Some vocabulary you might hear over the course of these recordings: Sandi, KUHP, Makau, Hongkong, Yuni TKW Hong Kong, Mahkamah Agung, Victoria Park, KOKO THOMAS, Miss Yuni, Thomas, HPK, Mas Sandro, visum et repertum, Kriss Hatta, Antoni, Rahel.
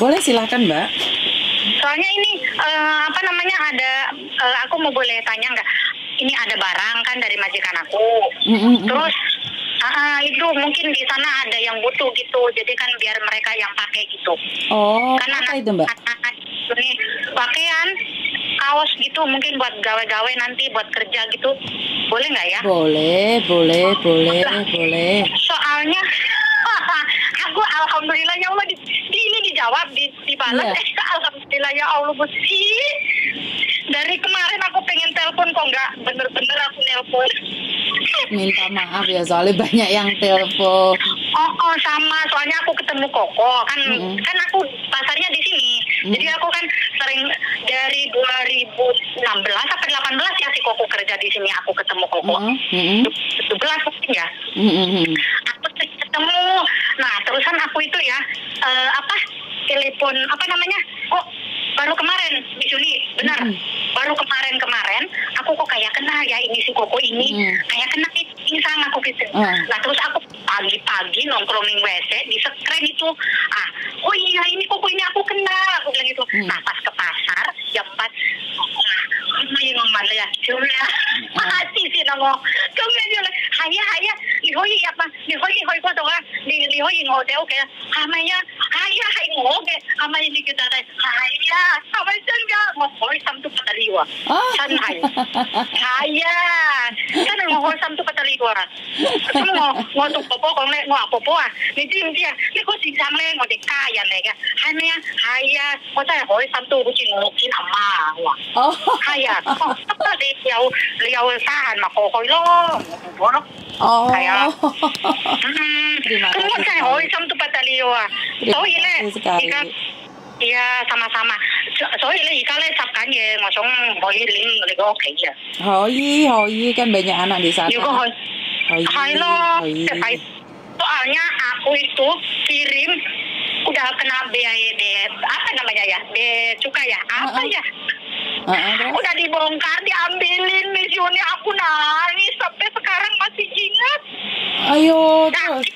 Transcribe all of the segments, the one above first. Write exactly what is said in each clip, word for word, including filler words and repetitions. Boleh, silakan Mbak. Soalnya ini uh, apa namanya ada uh, aku mau boleh tanya nggak? Ini ada barang kan dari majikan aku. Mm-hmm. Terus uh, itu mungkin di sana ada yang butuh gitu. Jadi kan biar mereka yang pakai gitu. Oh. Kan apa anak, itu Mbak? Anak, ini pakaian, kaos gitu mungkin buat gawe-gawe nanti buat kerja gitu. Boleh nggak ya? Boleh, boleh, boleh, nah, boleh. Soalnya aku alhamdulillah ya Allah di, di ini dijawab, di, dibalas. Yeah. Alhamdulillah ya Allah Gusti. Dari kemarin aku pengen telepon kok nggak bener-bener aku nelpon. Minta maaf ya soalnya banyak yang telepon. Oh, oh sama soalnya aku ketemu Koko kan, mm-hmm. kan aku pasarnya di sini. Mm-hmm. Jadi aku kan sering dari dua ribu enam belas sampai delapan belas ya si Koko kerja di sini, aku ketemu Koko. Mm-hmm. tujuh belas mungkin ya. Mm-hmm. Aku ketemu. Nah terusan aku itu ya uh, apa telepon apa namanya kok. Baru kemarin, Miss Yuni, benar. Mm. Baru kemarin-kemarin, aku kok kayak kenal ya ini si Koko ini, mm. kayak kenal pisang aku gitu. Mm. Nah terus aku pagi-pagi nongkrongin W C di sekren itu, ah, oh iya ini Koko ini aku kenal, aku bilang gitu. Mm. Nah pas ke pasar jam empat, nah, ngomong mana ya, cuma, hati sih nongol, cuma cuma, hanya hanya lihoi apa, lihoi lihoi kau tahu kan, lihoi ngodel kayak, amanya, hanya hanya ngoke, amanya dikit ada, hanya. Apa saja ngohoi samtu pataliwa, kan hai, haya, kan ngohoi samtu pataliwa, kamu ngoh ngotuk popo kong le ngoh popo ah, ni jing dia, ni kau sih sang le ngoh deka yang le kan, hanya haya, kau saya ngohoi samtu kucing ngokin ama, wah, haya, kau tak ada liau liau sahan mak ngohoi lo, ngoh lo, haya, kamu saya ngohoi samtu pataliwa, tahu ini, ikan. Iya sama-sama. Soalnya ikannya sabkan ya, ngosong boleh link mereka oke ya. Hoi, hoi kan banyak anak di sana. Juga hoi. Hoi loh. Soalnya aku itu kirim udah kena biaya de apa namanya ya, biaya cukai ya, apa ya? Udah dibongkar, diambilin Miss Yuni, aku nangis sampai sekarang masih ingat. Ayo terus.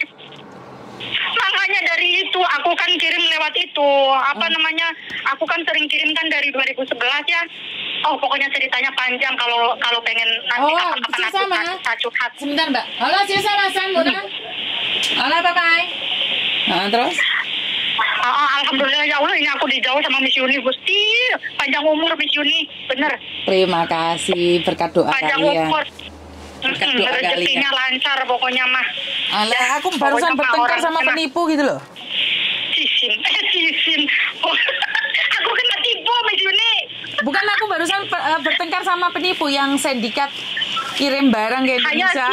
Makanya dari itu aku kan kirim lewat itu apa namanya aku kan sering kirimkan dari dua ribu sebelas ya. Oh pokoknya ceritanya panjang kalau kalau pengen nanti oh, kapan-kapan aku tacuhat. Sebentar Mbak. Halo siapa Sandro? Halo bye bye. Nah, terus? Oh, oh, alhamdulillah ya Allah ini aku dijauh sama Miss Yuni Gusti. Panjang umur Miss Yuni bener. Terima kasih berkat doa kalian. Panjang umur. Rezekinya lancar pokoknya mah. Alah, aku barusan bertengkar sama kena penipu gitu loh. Cisin, eh cisin. Oh, aku kena tipu Miss Yuni. Bukan aku barusan uh, bertengkar sama penipu yang sindikat kirim barang ke Indonesia.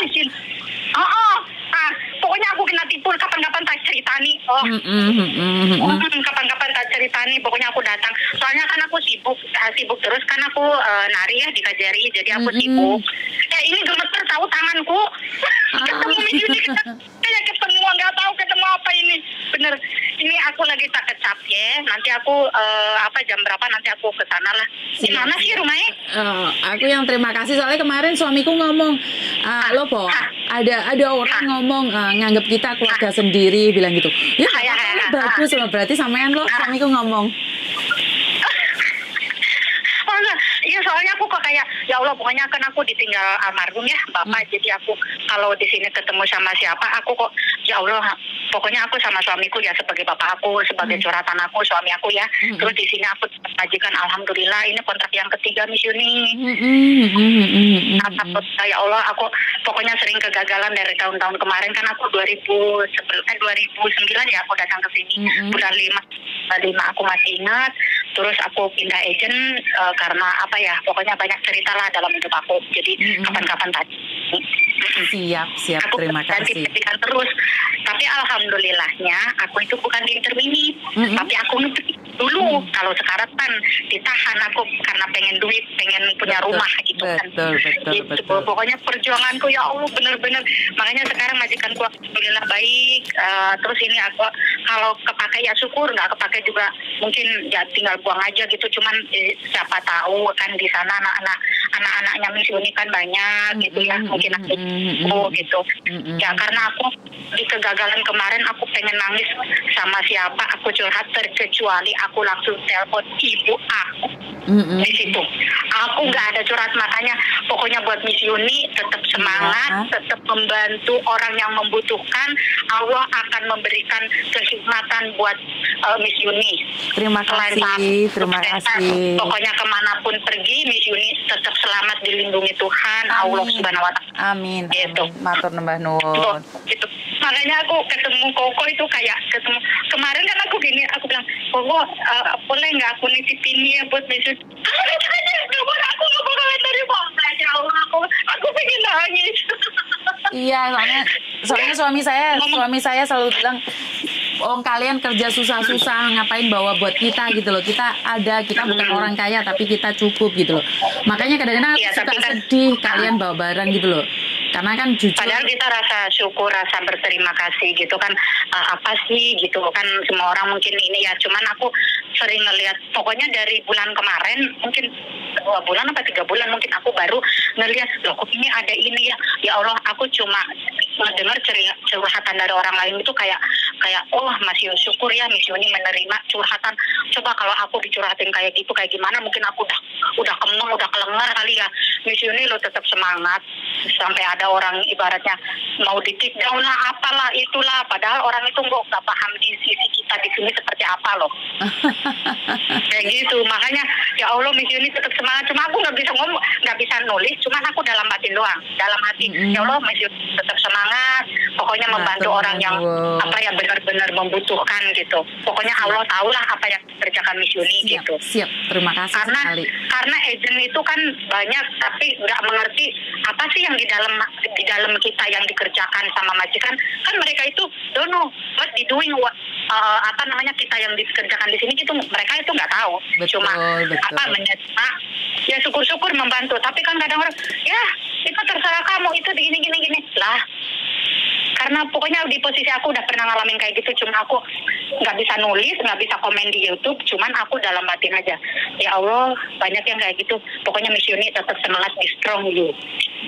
Oh, oh. Ah, pokoknya aku kena tipu. Kapan-kapan tak ceritani. Oh, mm -mm, mm -mm. kapan-kapan tak ceritani. Pokoknya aku datang. Soalnya kan aku sibuk, sibuk terus kan aku uh, nari ya di Kajari. Jadi aku mm -mm. sibuk. Eh ini gemeter tahu tanganku. Ah. Ketemu Miss Yuni kita kayak ketemu nggak tahu ketemu apa ini. Bener. Ini aku lagi tak kecap ya. Nanti aku uh, apa jam berapa nanti aku ke sana lah. Di mana sih rumahnya? Uh, aku yang terima kasih soalnya kemarin suamiku ngomong uh, ah, lo po ah, ada ada orang ah, ngomong uh, nganggap kita keluarga ah, sendiri bilang gitu. Ya ah, ya, ya, bagus ah, sama berarti sampean lo ah, suamiku ngomong. Iya soalnya aku kok kayak ya Allah pokoknya kan aku ditinggal almarhum ya bapak, hmm. jadi aku kalau di sini ketemu sama siapa aku kok ya Allah pokoknya aku sama suamiku ya sebagai bapak aku sebagai hmm. curhatan aku suami aku ya, hmm. terus di sini aku majikan alhamdulillah ini kontrak yang ketiga Miss Yuni. hmm. hmm. hmm. Takut ya Allah aku pokoknya sering kegagalan dari tahun-tahun kemarin kan aku dua ribu sembilan ya aku datang ke sini hmm. bulan lima lima aku masih ingat. Terus aku pindah agent uh, karena apa ya pokoknya banyak cerita lah dalam hidup aku jadi kapan-kapan mm -hmm. tadi mm -hmm. siap siap aku terima kasih terus tapi alhamdulillahnya aku itu bukan di intermini mm -hmm. tapi aku dulu mm -hmm. kalau sekarang kan ditahan aku karena pengen duit pengen punya betul, rumah gitu betul, kan betul, betul, gitu. Betul. Pokoknya perjuanganku ya Allah bener-bener makanya sekarang majikanku alhamdulillah baik uh, terus ini aku kalau kepakai ya syukur nggak kepakai juga mungkin ya tinggal buang aja gitu cuman eh, siapa tahu kan di sana anak-anak anak-anaknya Miss Yuni kan banyak gitu ya, mungkin aku gitu ya, karena aku di kegagalan kemarin aku pengen nangis sama siapa aku curhat, terkecuali aku langsung telepon ibu aku. Di situ aku nggak ada curhat, makanya pokoknya buat Miss Yuni tetap semangat, tetap membantu orang yang membutuhkan. Allah akan memberikan kehikmatan buat uh, Miss Yuni. Terima kasih. Selain, terima kasih. Pokoknya kemanapun pergi Miss Yuni tetap selamat, dilindungi Tuhan Amin. Allah Subhanahu Wa Taala. Amin. Gitu. Amin. Matur nembah nuwun. Gitu. Makanya aku ketemu Koko itu kayak ketemu kemarin kan aku gini, aku bilang Koko uh, boleh nggak aku nitipin dia buat Miss Yuni? Aku nggak bakal terima. Ya Allah, aku aku pengen nangis. Iya, soalnya soalnya suami saya suami saya selalu bilang, om kalian kerja susah-susah ngapain bawa buat kita gitu loh, kita ada, kita bukan orang kaya tapi kita cukup gitu loh. Makanya kadang-kadang ya, suka kan, sedih kalian bawa barang gitu loh, karena kan jujur padahal kita rasa syukur, rasa berterima kasih gitu kan, uh, apa sih gitu kan, semua orang mungkin ini ya, cuman aku sering ngelihat pokoknya dari bulan kemarin mungkin dua bulan apa tiga bulan mungkin aku baru ngelihat loh kok ini ada ini ya, ya Allah, aku cuma mendengar curhatan dari orang lain itu kayak kayak oh masih syukur ya Miss Yuni menerima curhatan. Coba kalau aku dicurhatin kayak gitu kayak gimana, mungkin aku udah udah kemeng, udah kelengar kali ya. Miss Yuni lo tetap semangat, sampai ada orang ibaratnya mau di-kick down lah apalah itulah, padahal orang itu nggak paham di sisi kita di sini seperti apa loh. Kayak gitu, makanya ya Allah Miss Yuni tetap semangat. Cuma aku nggak bisa ngomong, nggak bisa nulis, cuman aku dalam batin doang, dalam hati mm-hmm. ya Allah Miss Yuni tetap semangat, pokoknya nah, membantu teman, orang yang wow. apa ya benar-benar membutuhkan gitu. Pokoknya Allah tahulah apa yang dikerjakan Miss Yuni siap, gitu. Siap, terima kasih karena, sekali. Karena agent itu kan banyak tapi nggak mengerti apa sih yang di dalam di dalam kita yang dikerjakan sama majikan. Kan mereka itu don't know what they doing, what, uh, apa namanya kita yang dikerjakan di sini gitu, mereka itu nggak tahu. Betul, cuma betul. apa menyerta ya syukur-syukur membantu, tapi kan kadang orang ya itu terserah kamu itu gini gini gini lah. Karena pokoknya di posisi aku udah pernah ngalamin kayak gitu, cuma aku nggak bisa nulis, nggak bisa komen di YouTube, cuman aku dalam batin aja. Ya Allah, banyak yang kayak gitu. Pokoknya Miss Yuni tetap semangat, be strong you.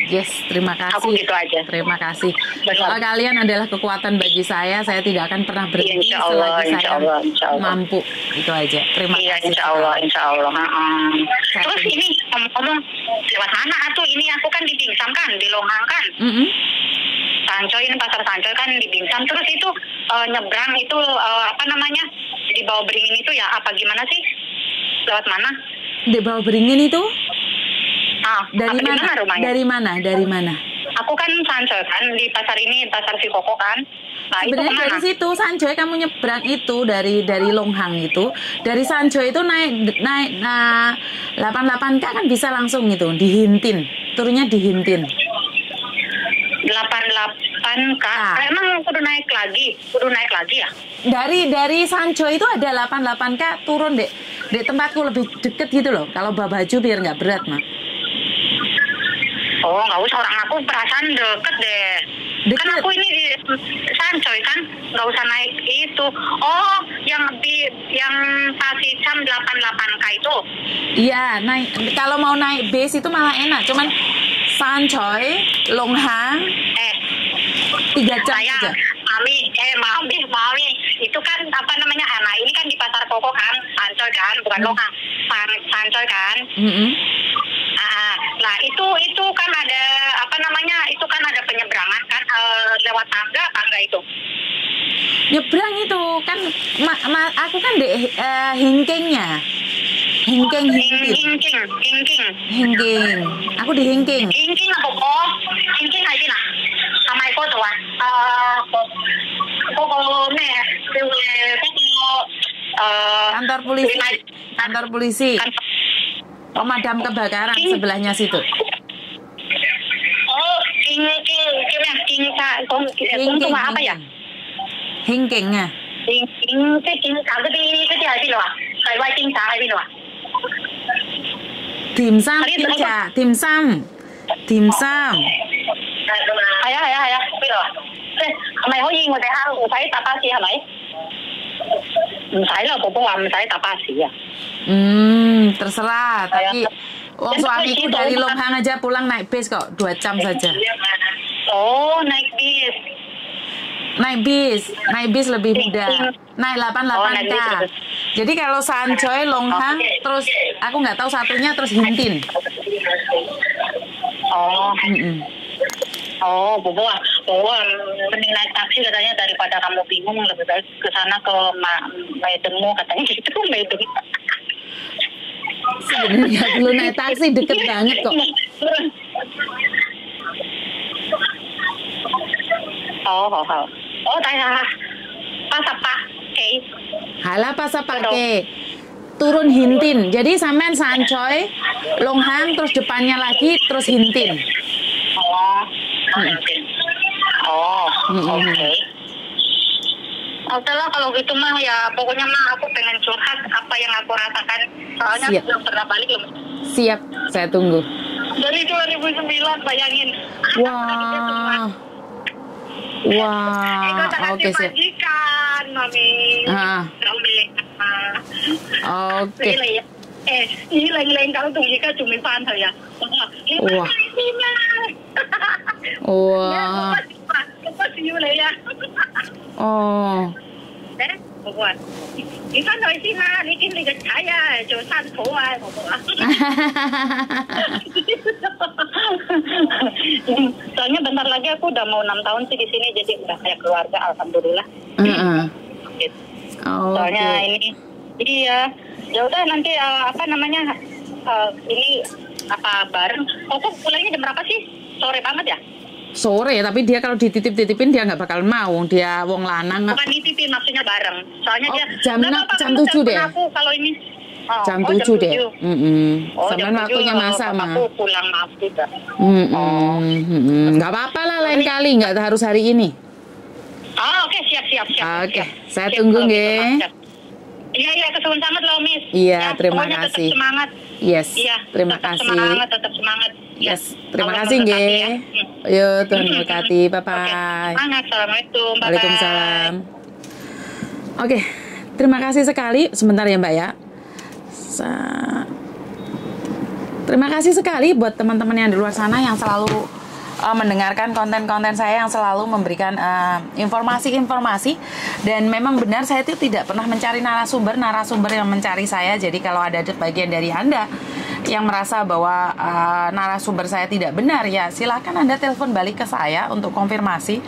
Yes, terima kasih. Aku gitu aja. Terima kasih. Doa kalian adalah kekuatan bagi saya. Saya tidak akan pernah berhenti ya, selagi saya Allah, Allah. mampu. Itu aja. Terima ya, kasih. Insya Allah, Insya Allah. Hmm. Terus ini ngomong lewat mana tuh? Ini aku kan di Bingsam kan, di Longhang kan. Mm-hmm. Sancoy, ini pasar Sancoy kan di Bingsam, terus itu uh, nyebrang itu uh, apa namanya di bawah Beringin itu ya, apa gimana sih lewat mana di bawah Beringin itu? Ah, dari mana? Rumahnya? Dari mana? Dari mana? Aku kan Sancoy kan di pasar ini pasar si Koko kan. Nah, sebenarnya dari situ Sancoy kamu nyebrang itu dari dari Longhang itu, dari Sancoy itu naik naik nah delapan puluh delapan K kan bisa langsung itu di Hintin, turunnya di Hintin. delapan puluh delapan K, nah. Emang kudu naik lagi, kudu naik lagi ya? Dari dari Sancoy itu ada delapan puluh delapan K turun dek, dek tempatku lebih deket gitu loh. Kalau bawa baju biar nggak berat mah. Oh nggak usah, orang aku perasaan deket deh. Deket. Kan aku ini di Sancoy kan, nggak usah naik itu. Oh yang di yang Pasicam delapan puluh delapan K itu? Iya naik. Kalau mau naik base itu malah enak, cuman Sancoy, Longhang, eh tiga jam sayang, aja. Mami, eh mami, mami, itu kan apa namanya anak ini kan di pasar Koko kan, Sancoy kan, bukan hmm. Longhang, San, Sancoy kan. Hmm. Ah, nah itu itu kan ada apa namanya itu kan ada penyeberangan kan e, lewat tangga tangga itu. Nyebrang itu kan, ma, ma, aku kan deh uh, hingkingnya. Hingking, hingking, hingking, hingking. Aku di hingking. Hingking apa kok? Hingking aja lah. Sama aku tuh ah. Kok kalau nih, kok kantor polisi, kantor polisi, pemadam kebakaran sebelahnya situ. Oh, hingking, gimana? Hingka, kong, kong apa ya? Hingkingnya. Hingking, hingking, aku di, aku di apa loh? Kayak wajing sah, apa loh? Dimsum, dimsum, dimsum, dimsum. Ayah, ayah, ayah, betul. Eh, apa yang ingin saya tahu? Saya tak pasti, apa? Tidak, saya lah, bukan saya tak pasti ya. Hmm, terserah. Tapi Uang suamiku dari Longhang aja pulang naik bis kok, dua jam saja. Oh, naik bis. Naik bis, naik bis lebih mudah. Naik delapan puluh delapan K. Jadi kalau Sanjoy, Longhang, terus aku nggak tahu satunya, terus Hintin. Oh. Mm-mm. Oh, Bobo, Bobo, mending naik taksi katanya daripada kamu bingung, lebih baik ke sana ke Meidengmu katanya gitu, Meideng. Sebenarnya dulu naik taksi deket banget kok. Oh, oh, oh. Oh, tanya pasapa, okay. Halah pasapa, okay. Turun Hintin. Jadi sampean Sanjoy, Longhang, terus depannya lagi, terus Hintin. Oh. Hmm. Oh, oke. Okay. Oh, telah kalau gitu mah ya pokoknya mah aku pengen curhat apa yang aku rasakan. Soalnya siap. Aku belum pernah balik loh. Siap, saya tunggu. Dari dua ribu sembilan bayangin. Wah. Wah, oke sih. Heeh. Oke. Eh, ini lain-lain kalau tunggu jika cumi pan ya. Wah. Wah. Oh. Soalnya bentar lagi aku udah mau enam tahun sih di sini, jadi udah kayak keluarga, alhamdulillah. Uh-uh. Gitu. Oh, soalnya okay. Ini, jadi ya, ya udah nanti uh, apa namanya uh, ini apa bareng? Koko pulangnya jam berapa sih? Sore banget ya? Sore, tapi dia kalau dititip-titipin dia nggak bakal mau, dia wong lanang. Bukan dititipin, maksudnya bareng. Soalnya oh, dia jam enam, jam tujuh deh. Aku kalau ini oh, jam tujuh oh, deh. Mm -hmm. Oh, sampean waktunya masak mah. Aku pulang maaf juga. Mm -hmm. Oh. Mm -hmm. Nggak apa-apa lah, lain ini. Kali nggak harus hari ini. Oh, oke okay. Siap-siap. Oke, okay. Saya siap, tunggu nggih. Iya, iya, kesuwen sangat loh, Miss. Iya, ya, terima kasih. Tetap semangat. Yes. Iya, terima tetap kasih. Semangat, tetap semangat. Yes, terima Allah kasih, nggih. Ya. Yo, Tuhan berkati. Bye-bye. Assalamualaikum. Bye-bye. Waalaikumsalam. Oke, okay. Terima kasih sekali. Sebentar ya, Mbak ya. Sa terima kasih sekali buat teman-teman yang di luar sana yang selalu uh, mendengarkan konten-konten saya, yang selalu memberikan informasi-informasi. Uh, Dan memang benar saya itu tidak pernah mencari narasumber, narasumber yang mencari saya. Jadi kalau ada bagian dari Anda yang merasa bahwa uh, narasumber saya tidak benar, ya silahkan Anda telepon balik ke saya untuk konfirmasi.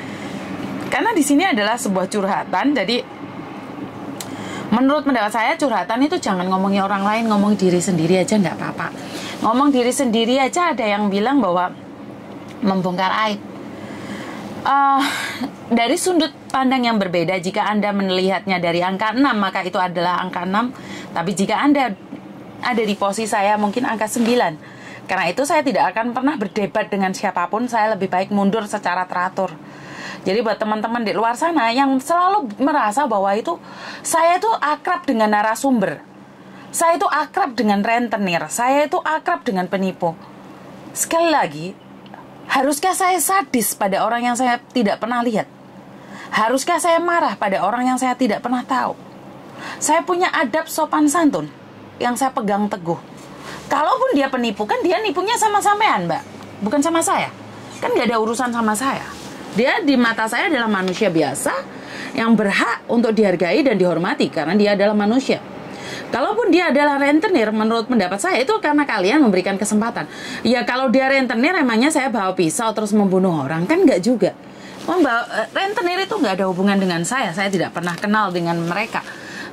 Karena di sini adalah sebuah curhatan, jadi menurut pendapat saya curhatan itu jangan ngomongin orang lain, ngomong diri sendiri aja nggak apa-apa. Ngomong diri sendiri aja ada yang bilang bahwa membongkar aib. Uh, dari sudut pandang yang berbeda, jika Anda melihatnya dari angka enam, maka itu adalah angka enam. Tapi jika Anda ada di posisi saya, mungkin angka sembilan. Karena itu saya tidak akan pernah berdebat dengan siapapun, saya lebih baik mundur secara teratur. Jadi buat teman-teman di luar sana yang selalu merasa bahwa itu saya itu akrab dengan narasumber, saya itu akrab dengan rentenir, saya itu akrab dengan penipu. Sekali lagi, haruskah saya sadis pada orang yang saya tidak pernah lihat? Haruskah saya marah pada orang yang saya tidak pernah tahu? Saya punya adab sopan santun yang saya pegang teguh. Kalaupun dia penipu, kan dia nipunya sama sampean, Mbak, bukan sama saya. Kan gak ada urusan sama saya. Dia di mata saya adalah manusia biasa yang berhak untuk dihargai dan dihormati karena dia adalah manusia. Kalaupun dia adalah rentenir, menurut pendapat saya itu karena kalian memberikan kesempatan. Ya kalau dia rentenir emangnya saya bawa pisau terus membunuh orang, kan gak juga. Membawa, rentenir itu gak ada hubungan dengan saya, saya tidak pernah kenal dengan mereka.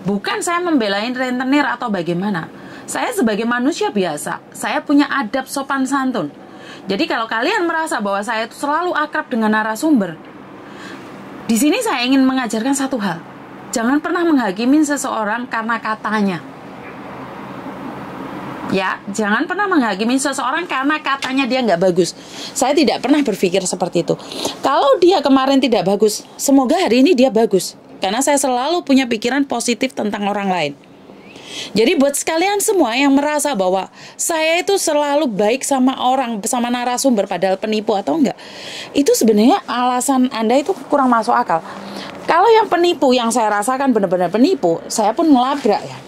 Bukan saya membelain rentenir atau bagaimana. Saya sebagai manusia biasa, saya punya adab sopan santun. Jadi kalau kalian merasa bahwa saya itu selalu akrab dengan narasumber, di sini saya ingin mengajarkan satu hal. Jangan pernah menghakimin seseorang karena katanya. Ya, jangan pernah menghakimi seseorang karena katanya dia nggak bagus. Saya tidak pernah berpikir seperti itu. Kalau dia kemarin tidak bagus, semoga hari ini dia bagus. Karena saya selalu punya pikiran positif tentang orang lain. Jadi buat sekalian semua yang merasa bahwa saya itu selalu baik sama orang, sama narasumber padahal penipu atau enggak, itu sebenarnya alasan Anda itu kurang masuk akal. Kalau yang penipu yang saya rasakan benar-benar penipu, saya pun ngelabrak ya.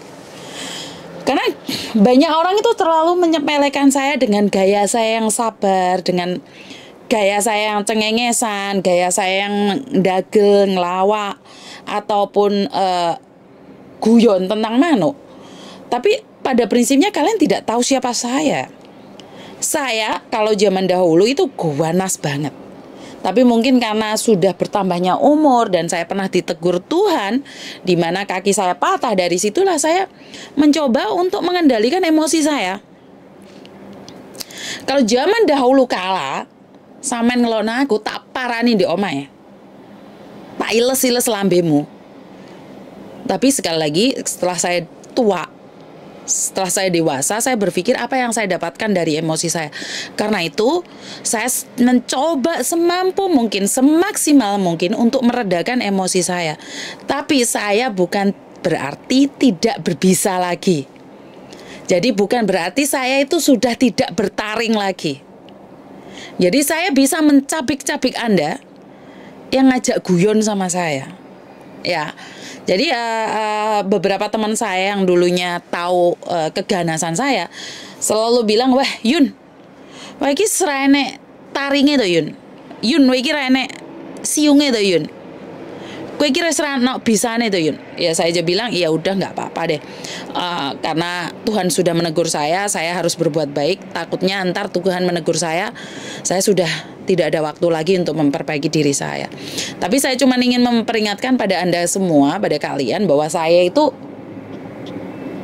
Karena banyak orang itu terlalu menyepelekan saya dengan gaya saya yang sabar, dengan gaya saya yang cengengesan, gaya saya yang dagel, ngelawak, ataupun uh, guyon tentang manuk. Tapi pada prinsipnya kalian tidak tahu siapa saya. Saya kalau zaman dahulu itu ganas banget. Tapi mungkin karena sudah bertambahnya umur dan saya pernah ditegur Tuhan, di mana kaki saya patah, dari situlah saya mencoba untuk mengendalikan emosi saya. Kalau zaman dahulu kala, sampean ngelona aku tak parani di omae, tak iles-iles lambemu. Tapi sekali lagi setelah saya tua, setelah saya dewasa, saya berpikir apa yang saya dapatkan dari emosi saya. Karena itu, saya mencoba semampu mungkin, semaksimal mungkin untuk meredakan emosi saya. Tapi saya bukan berarti tidak berbisa lagi. Jadi bukan berarti saya itu sudah tidak bertaring lagi. Jadi saya bisa mencabik-cabik Anda yang ngajak guyon sama saya. Ya, jadi uh, uh, beberapa teman saya yang dulunya tahu uh, keganasan saya selalu bilang, "Wah, Yun, wah iki srene taringe to Yun. Yun, wah iki rene siunge to Yun. Kowe iki wis ra ono bisane to Yun." Ya saya aja bilang, "Ya udah nggak apa-apa deh." Uh, karena Tuhan sudah menegur saya, saya harus berbuat baik. Takutnya antar Tuhan menegur saya, saya sudah tidak ada waktu lagi untuk memperbaiki diri saya. Tapi saya cuma ingin memperingatkan pada Anda semua, pada kalian, bahwa saya itu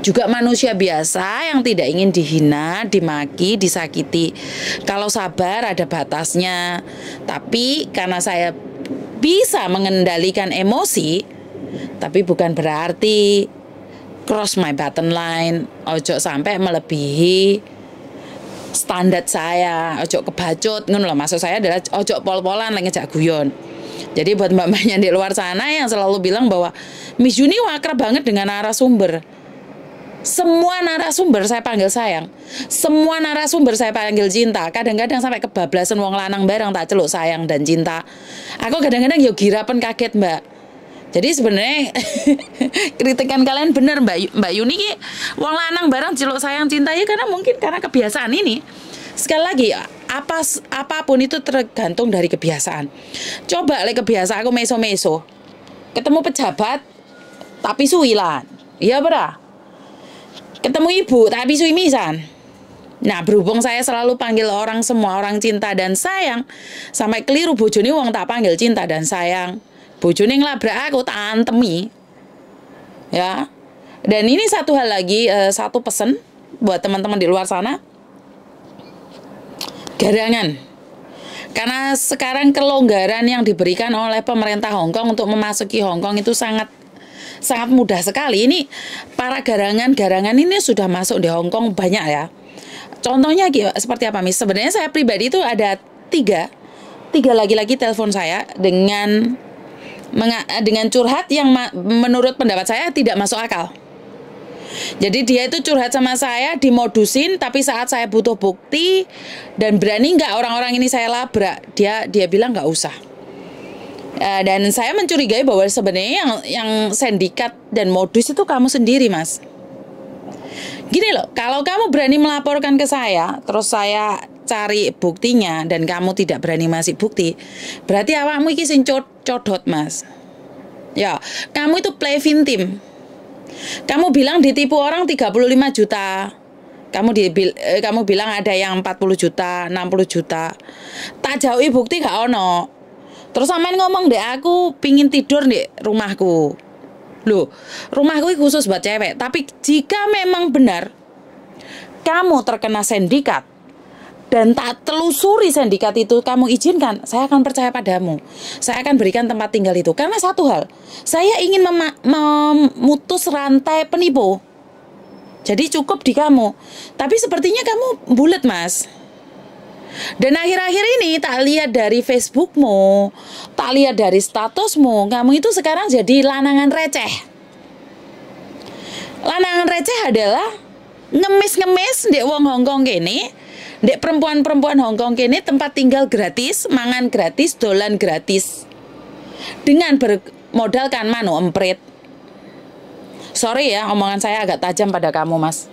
juga manusia biasa yang tidak ingin dihina, dimaki, disakiti. Kalau sabar ada batasnya. Tapi karena saya bisa mengendalikan emosi, tapi bukan berarti cross my button line, ojo sampai melebihi standar saya, ojo kebacut ngono lho. Maksud saya adalah ojo pol-polan lagi ngejak guyon. Jadi buat mbak-mbaknya di luar sana yang selalu bilang bahwa Miss Yuni akrab banget dengan narasumber, semua narasumber saya panggil sayang, semua narasumber saya panggil cinta. Kadang-kadang sampai kebablasan wong lanang bareng tak celuk sayang dan cinta. Aku kadang-kadang yo girapen kaget mbak. Jadi sebenarnya kritikan kalian bener Mbak, Mbak Yuni ki wong lanang barang ciluk sayang cinta ya, karena mungkin karena kebiasaan ini. Sekali lagi apa apapun itu tergantung dari kebiasaan. Coba lek kebiasaan aku meso-meso. Ketemu pejabat tapi suwilan. Iya bra. Ketemu ibu tapi suwi misan. Nah, berhubung saya selalu panggil orang semua orang cinta dan sayang, sampai keliru bojone wong tak panggil cinta dan sayang. Bojone nglabrak aku tak antemi. Ya. Dan ini satu hal lagi, uh, satu pesan buat teman-teman di luar sana. Garangan. Karena sekarang kelonggaran yang diberikan oleh pemerintah Hongkong untuk memasuki Hongkong itu sangat sangat mudah sekali. Ini para garangan-garangan ini sudah masuk di Hongkong banyak ya. Contohnya seperti apa, Miss? Sebenarnya saya pribadi itu ada tiga tiga lagi-lagi telepon saya dengan dengan curhat yang menurut pendapat saya tidak masuk akal. Jadi dia itu curhat sama saya, dimodusin, tapi saat saya butuh bukti dan berani nggak orang-orang ini saya labrak, dia dia bilang nggak usah. Uh, dan saya mencurigai bahwa sebenarnya yang yang sindikat dan modus itu kamu sendiri, Mas. Gini loh, kalau kamu berani melaporkan ke saya, terus saya cari buktinya dan kamu tidak berani masih bukti, berarti awakmu iki sing codot, Mas. Ya, kamu itu play victim. Kamu bilang ditipu orang tiga puluh lima juta. Kamu di eh, kamu bilang ada yang empat puluh juta, enam puluh juta. Tak jauhi bukti gak ono. Terus sampean ngomong, "Dek, aku pingin tidur di rumahku." Loh, rumahku khusus buat cewek. Tapi jika memang benar kamu terkena sindikat dan tak telusuri sindikat itu kamu izinkan, saya akan percaya padamu. Saya akan berikan tempat tinggal itu. Karena satu hal, saya ingin memutus rantai penipu. Jadi cukup di kamu. Tapi sepertinya kamu bulet, Mas. Dan akhir-akhir ini tak lihat dari Facebookmu, tak lihat dari statusmu, kamu itu sekarang jadi lanangan receh. Lanangan receh adalah ngemis-ngemis ndek wong Hongkong kene, ndek perempuan-perempuan Hongkong kene tempat tinggal gratis, mangan gratis, dolan gratis. Dengan bermodalkan manuk emprit. sorry ya, omongan saya agak tajam pada kamu, Mas.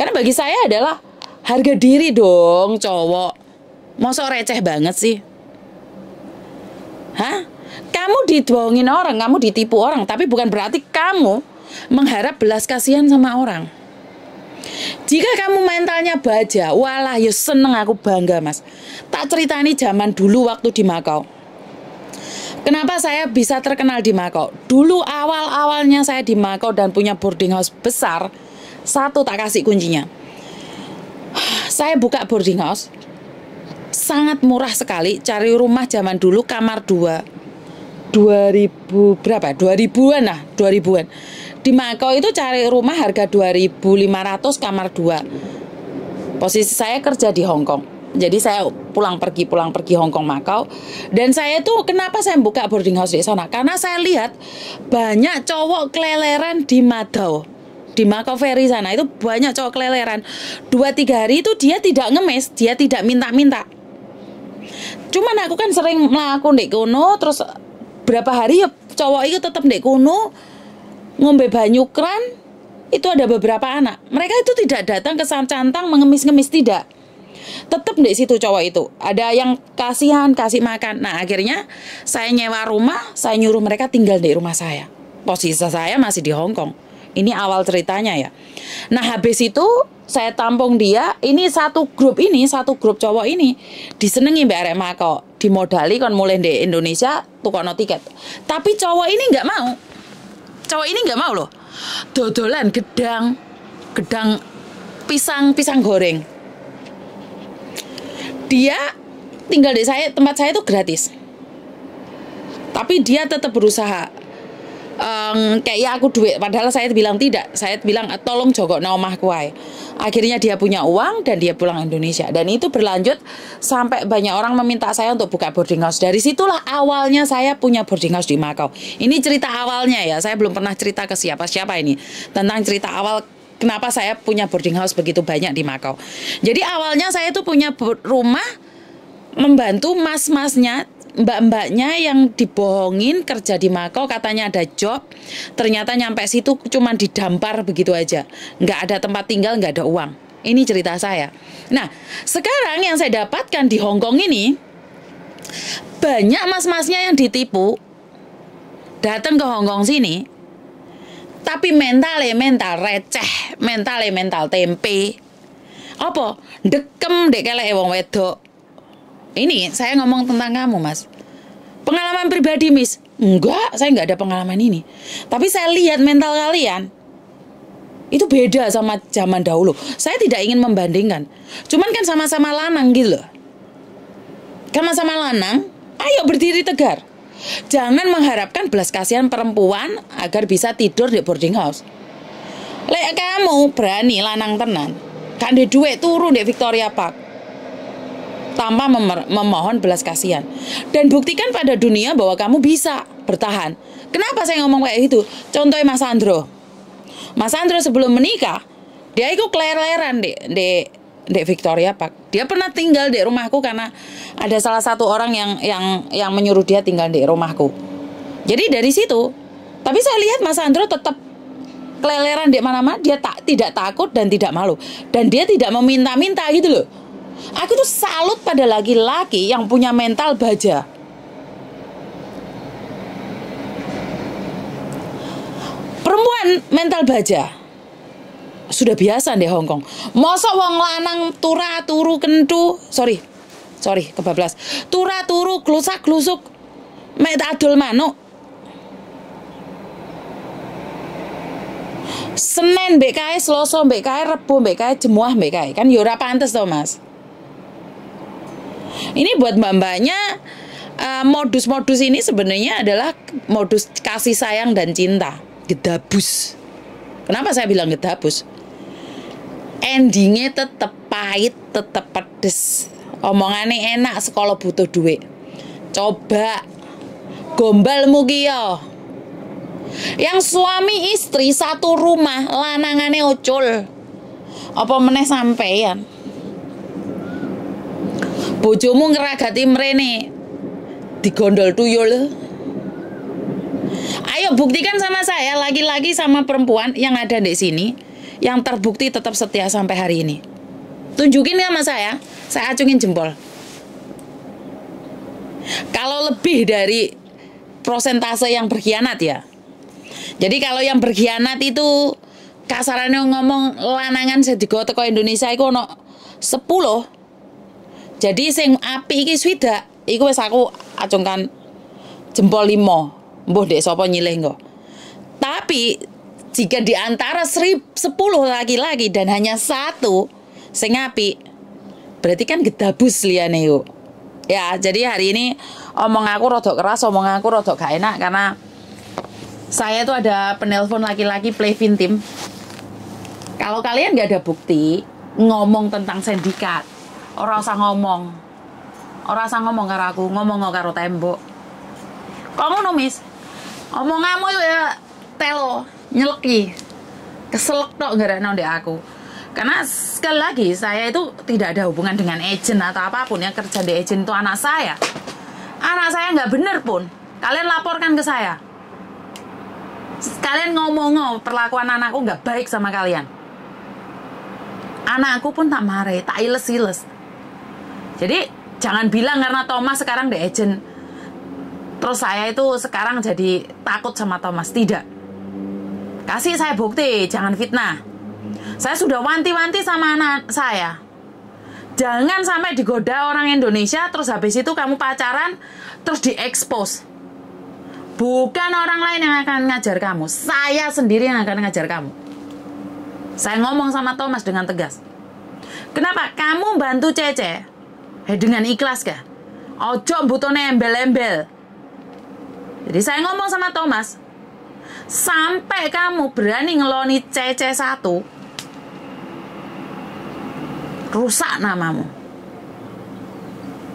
Karena bagi saya adalah harga diri dong, cowok. Masa receh banget sih? Hah? Kamu dibohongin orang, kamu ditipu orang, tapi bukan berarti kamu mengharap belas kasihan sama orang. Jika kamu mentalnya baja, walah ya seneng, aku bangga, Mas. Tak cerita ini zaman dulu waktu di Makau. Kenapa saya bisa terkenal di Makau? Dulu awal-awalnya saya di Makau dan punya boarding house besar. Satu tak kasih kuncinya. Saya buka boarding house, sangat murah sekali. Cari rumah zaman dulu kamar dua, dua ribu berapa? dua ribuan lah, dua ribuan. Di Makau itu cari rumah harga dua ribu lima ratus kamar dua. Posisi saya kerja di Hongkong. Jadi saya pulang pergi, pulang pergi Hongkong, Makau. Dan saya tuh kenapa saya buka boarding house di sana? Karena saya lihat banyak cowok keleleran di Madau. Di Makau Ferry sana itu banyak cowok keleleran. Dua tiga hari itu dia tidak ngemis, dia tidak minta-minta. Cuman aku kan sering melakukan di kono. Terus berapa hari ya cowok itu tetap di kono ngombe banyukran. Itu ada beberapa anak. Mereka itu tidak datang ke cantang mengemis-ngemis, tidak. Tetap di situ cowok itu. Ada yang kasihan, kasih makan. Nah akhirnya saya nyewa rumah. Saya nyuruh mereka tinggal di rumah saya. Posisi saya masih di Hongkong. Ini awal ceritanya ya. Nah habis itu saya tampung dia. Ini satu grup ini, satu grup cowok ini disenengi Mbak Arek Makau. Dimodali kan mulai di Indonesia tukono tiket. Tapi cowok ini nggak mau. Cowok ini nggak mau loh. Dodolan gedang, gedang pisang, pisang goreng. Dia tinggal di saya, tempat saya itu gratis. Tapi dia tetap berusaha. Ehm, kayak ya aku duit, padahal saya bilang tidak. Saya bilang tolong jogokno omahku ae. Akhirnya dia punya uang dan dia pulang Indonesia. Dan itu berlanjut sampai banyak orang meminta saya untuk buka boarding house. Dari situlah awalnya saya punya boarding house di Makau. Ini cerita awalnya ya. Saya belum pernah cerita ke siapa-siapa ini tentang cerita awal kenapa saya punya boarding house begitu banyak di Makau. Jadi awalnya saya tuh punya rumah membantu mas-masnya, mbak-mbaknya yang dibohongin kerja di Makau, katanya ada job, ternyata nyampe situ cuman didampar begitu aja. Nggak ada tempat tinggal, nggak ada uang. Ini cerita saya. Nah, sekarang yang saya dapatkan di Hongkong ini, banyak mas-masnya yang ditipu, datang ke Hongkong sini. Tapi mentalnya mental receh, mentalnya mental tempe. Apa? Dekem dek kelek wong wedok. Ini saya ngomong tentang kamu, Mas. Pengalaman pribadi, Miss? Enggak, saya enggak ada pengalaman ini. Tapi saya lihat mental kalian itu beda sama zaman dahulu. Saya tidak ingin membandingkan. Cuman kan sama-sama lanang gitu loh. Karena sama lanang, ayo berdiri tegar. Jangan mengharapkan belas kasihan perempuan agar bisa tidur di boarding house. Lek kamu berani lanang tenan, kandhe duit turu di Victoria Park tanpa memohon belas kasihan. Dan buktikan pada dunia bahwa kamu bisa bertahan. Kenapa saya ngomong kayak gitu? Contohnya Mas Sandro. Mas Sandro sebelum menikah, dia itu keleleran di, di, di Victoria Park. Dia pernah tinggal di rumahku karena ada salah satu orang yang yang yang menyuruh dia tinggal di rumahku. Jadi dari situ, tapi saya lihat Mas Sandro tetap keleleran di mana-mana. Dia tak tidak takut dan tidak malu. Dan dia tidak meminta-minta gitu loh. Aku tuh salut pada laki-laki yang punya mental baja. Perempuan mental baja sudah biasa di Hongkong. Mosok wong lanang tura turu kentu, sorry. Sorry, kebablas. Tura turu glusak glusuk, mek adol manuk. Senin mbek kae, Selasa mbek kae, Rebo mbek kae, Jumat mbek kae. Kan ya ora pantes to, Mas. Ini buat mbak-mbaknya, uh, modus-modus ini sebenarnya adalah modus kasih sayang dan cinta. Gedabus. Kenapa saya bilang gedabus? Endingnya tetap pahit, tetap pedes. Omongannya enak sekolah butuh duit. Coba gombal mugiyo. Yang suami istri satu rumah, lanangane ucul. Apa meneh sampeyan? Bojomu ngeragati mrene. Digondol tuyul. Ayo buktikan sama saya, laki-laki sama perempuan yang ada di sini yang terbukti tetap setia sampai hari ini. Tunjukin ya sama saya, saya acungin jempol. Kalau lebih dari prosentase yang berkhianat ya. Jadi kalau yang berkhianat itu kasarannya ngomong lanangan sedigo teko Indonesia iku ono sepuluh. Jadi sing apik iki swidak, iku wis aku acungkan jempol limo. Mbuh dek sapa nyilih engko. Tapi jika di antara seribu, sepuluh laki-laki dan hanya satu sing apik, berarti kan gedabus liyane yo. Ya, jadi hari ini omong aku rodok keras, omong aku rodok gak enak karena saya tuh ada penelpon laki-laki play victim. Kalau kalian gak ada bukti ngomong tentang sindikat, ora usah ngomong, ora usah ngomong karo aku, ngomong karo tembok. Kamu numis, omonganmu ya telo nyeleki, keselak tok gara nang ndek aku. Karena sekali lagi saya itu tidak ada hubungan dengan agent atau apapun ya, kerja di agent itu anak saya. Anak saya nggak bener pun, kalian laporkan ke saya. Kalian ngomong-ngomong perlakuan anakku nggak baik sama kalian. Anakku pun tak marahi, tak iles-iles. Jadi jangan bilang karena Thomas sekarang di agent, terus saya itu sekarang jadi takut sama Thomas, tidak. Kasih saya bukti, jangan fitnah. Saya sudah wanti-wanti sama anak saya, jangan sampai digoda orang Indonesia terus habis itu kamu pacaran terus diekspos. Bukan orang lain yang akan ngajar kamu, saya sendiri yang akan ngajar kamu. Saya ngomong sama Thomas dengan tegas. Kenapa? Kamu bantu Cece eh, dengan ikhlas kah? Ojo butone embel-embel. Jadi saya ngomong sama Thomas, sampai kamu berani ngeloni Cece satu, rusak namamu.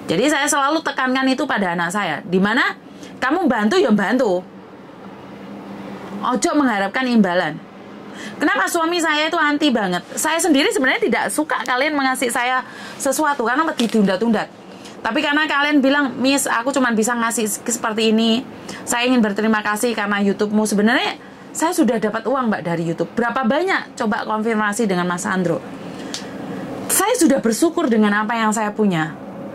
Jadi saya selalu tekankan itu pada anak saya, dimana kamu bantu ya bantu, ojo mengharapkan imbalan. Kenapa suami saya itu anti banget? Saya sendiri sebenarnya tidak suka kalian mengasih saya sesuatu karena ditunda-tunda. Tapi karena kalian bilang, Miss, aku cuma bisa ngasih seperti ini. Saya ingin berterima kasih karena YouTube-mu. Sebenarnya saya sudah dapat uang, Mbak, dari YouTube. Berapa banyak? Coba konfirmasi dengan Mas Sandro. Saya sudah bersyukur dengan apa yang saya punya.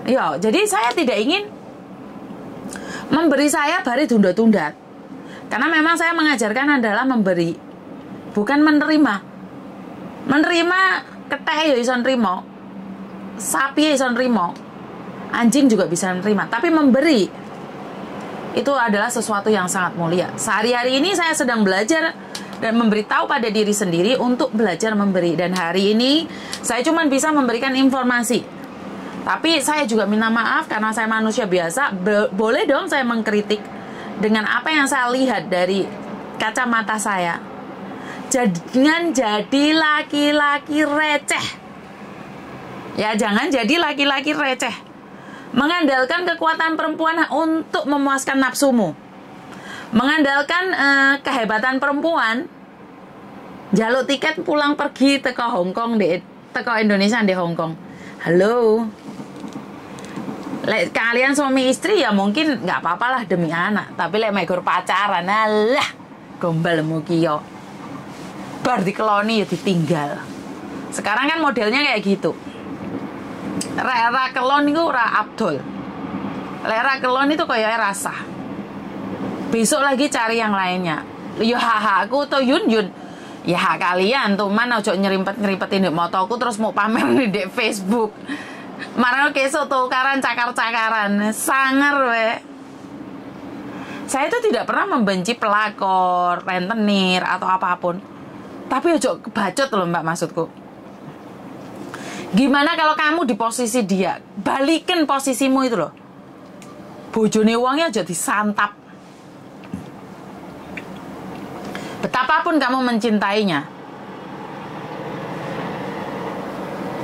Yo, jadi saya tidak ingin memberi saya bari tunda-tunda. Karena memang saya mengajarkan adalah memberi, bukan menerima. Menerima ketek ya iso nrimo, sapi ya iso nrimo, anjing juga bisa menerima, tapi memberi itu adalah sesuatu yang sangat mulia. Sehari-hari ini saya sedang belajar dan memberitahu pada diri sendiri untuk belajar memberi. Dan hari ini saya cuma bisa memberikan informasi. Tapi saya juga minta maaf karena saya manusia biasa. Boleh dong saya mengkritik dengan apa yang saya lihat dari kacamata saya. Jangan jadi laki-laki receh. Ya, jangan jadi laki-laki receh. Mengandalkan kekuatan perempuan untuk memuaskan nafsumu, mengandalkan eh, kehebatan perempuan, jaluk tiket pulang pergi teko Hongkong di teko Indonesia di Hongkong. Halo, lek kalian suami istri ya mungkin nggak apa-apalah demi anak, tapi lek megor pacaran, alah gombal mukio, bar dikeloni ya ditinggal. Sekarang kan modelnya kayak gitu. Rera kelon itu ora abdol. Rera kelon itu kayak rasa. Besok lagi cari yang lainnya. Yo haha aku tuh yun yun. Ya kalian tuh mana ojo nyerimpet-nyeripetin di motoku terus mau pamer di Facebook. Marang kesok tuh karan cakar-cakaran. Sangar we. Saya itu tidak pernah membenci pelakor, rentenir atau apapun. Tapi ojo kebacut loh Mbak, maksudku. Gimana kalau kamu di posisi dia? Balikin posisimu itu loh. Bojone wongnya jadi santap. Betapapun kamu mencintainya,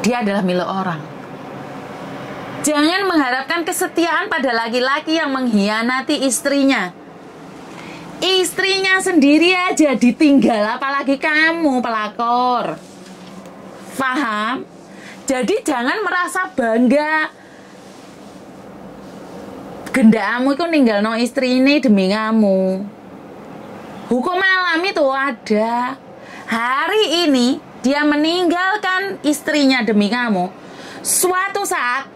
dia adalah milik orang. Jangan mengharapkan kesetiaan pada laki-laki yang mengkhianati istrinya. Istrinya sendiri aja ditinggal, apalagi kamu pelakor. Paham? Jadi jangan merasa bangga gendakamu itu ninggalno istri ini demi kamu. Hukum alam itu ada. Hari ini dia meninggalkan istrinya demi kamu. Suatu saat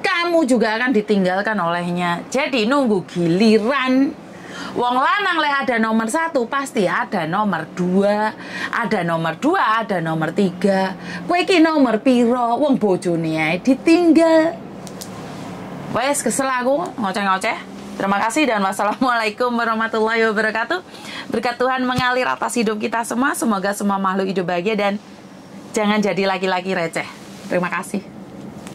kamu juga akan ditinggalkan olehnya. Jadi nunggu giliran. Wong lanang leh ada nomor satu, pasti ada nomor dua. Ada nomor dua, ada nomor tiga. Kowe iki nomor piro? Wong bojone ae ditinggal. Wes kesel aku ngoceh-ngoceh. Terima kasih dan wassalamualaikum warahmatullahi wabarakatuh. Berkat Tuhan mengalir atas hidup kita semua. Semoga semua makhluk hidup bahagia dan jangan jadi laki-laki receh. Terima kasih.